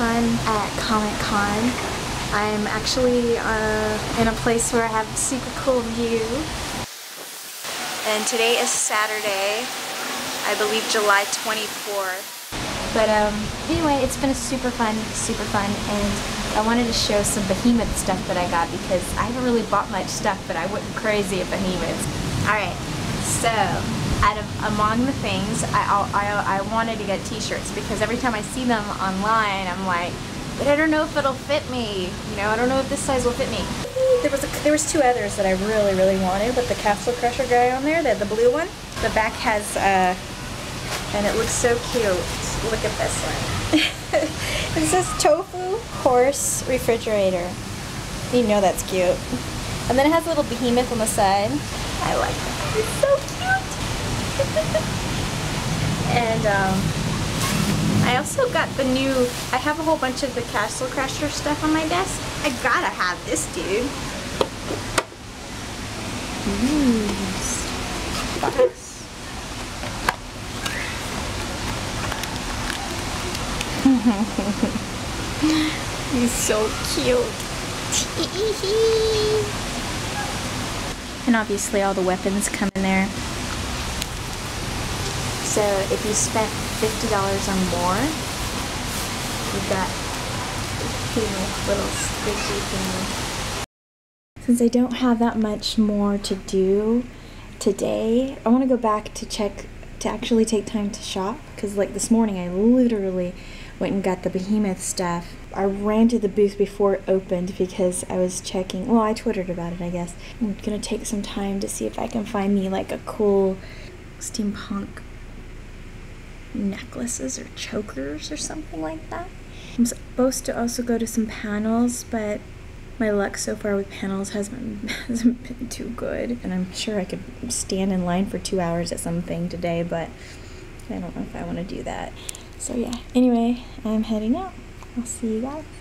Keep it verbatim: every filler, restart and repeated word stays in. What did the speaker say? fun at Comic Con. I'm actually uh, in a place where I have a super cool view. And today is Saturday, I believe July twenty-fourth. But um, anyway, it's been a super fun, super fun, and I wanted to show some Behemoth stuff that I got because I haven't really bought much stuff, but I wasn't crazy at Behemoths. Alright, so out of among the things, I, I, I wanted to get t-shirts because every time I see them online, I'm like, but I don't know if it'll fit me, you know, I don't know if this size will fit me. There was, a, there was two others that I really, really wanted, but the Castle Crusher guy on there, the, the blue one, the back has, uh, and it looks so cute. Look at this one. It says tofu horse refrigerator. You know that's cute. And then it has a little behemoth on the side. I like that. It's so cute. And um, I also got the new, I have a whole bunch of the Castle Crusher stuff on my desk. I gotta have this, dude. Mmm. Box. He's so cute. And obviously all the weapons come in there. So if you spent fifty dollars or more, you got this little squishy thing. Since I don't have that much more to do today, I want to go back to check, to actually take time to shop, because like this morning I literally went and got the Behemoth stuff. I ran to the booth before it opened because I was checking, well, I Twittered about it, I guess. I'm gonna take some time to see if I can find me like a cool steampunk necklaces or chokers or something like that. I'm supposed to also go to some panels, but my luck so far with panels hasn't, hasn't been too good. And I'm sure I could stand in line for two hours at something today, but I don't know if I wanna do that. So yeah, anyway, I'm heading out. I'll see you guys.